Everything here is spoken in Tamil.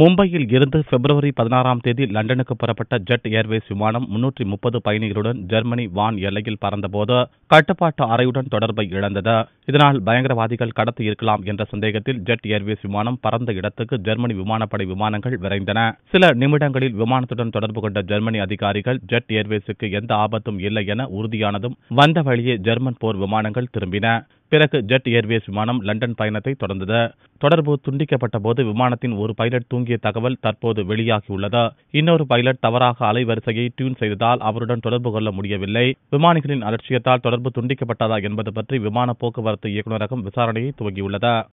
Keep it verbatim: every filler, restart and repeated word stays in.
மும்பையில் இருந்து பிப்ரவரி பதினாறாம் தேதி லண்டனுக்கு புறப்பட்ட ஜெட் ஏர்வேஸ் விமானம் முன்னூற்றி முப்பது பயணிகளுடன் ஜெர்மனி வான் எல்லையில் பறந்தபோது கட்டுப்பாட்டு அறையுடன் தொடர்பை இழந்தது. இதனால் பயங்கரவாதிகள் கடத்தி இருக்கலாம் என்ற சந்தேகத்தில் ஜெட் ஏர்வேஸ் விமானம் பறந்த இடத்துக்கு ஜெர்மனி விமானப்படை விமானங்கள் விரைந்தன. சில நிமிடங்களில் விமானத்துடன் தொடர்பு கொண்ட ஜெர்மனி அதிகாரிகள் ஜெட் ஏர்வேஸுக்கு எந்த ஆபத்தும் இல்லை என உறுதியானதும் வந்த வழியே ஜெர்மன் போர் விமானங்கள் திரும்பின. பிறகு ஜெட் ஏர்வேஸ் விமானம் லண்டன் பயணத்தை தொடர்ந்தது. தொடர்பு துண்டிக்கப்பட்ட போது விமானத்தின் ஒரு பைலட் தூங்கிய தகவல் தற்போது வெளியாகியுள்ளது. இன்னொரு பைலட் தவறாக அலைவரிசையை டியூன் செய்ததால் அவருடன் தொடர்பு கொள்ள முடியவில்லை. விமானிகளின் அலட்சியத்தால் தொடர்பு துண்டிக்கப்பட்டதா என்பது பற்றி விமான போக்குவரத்து இயக்குநரகம் விசாரணையை துவங்கியுள்ளது.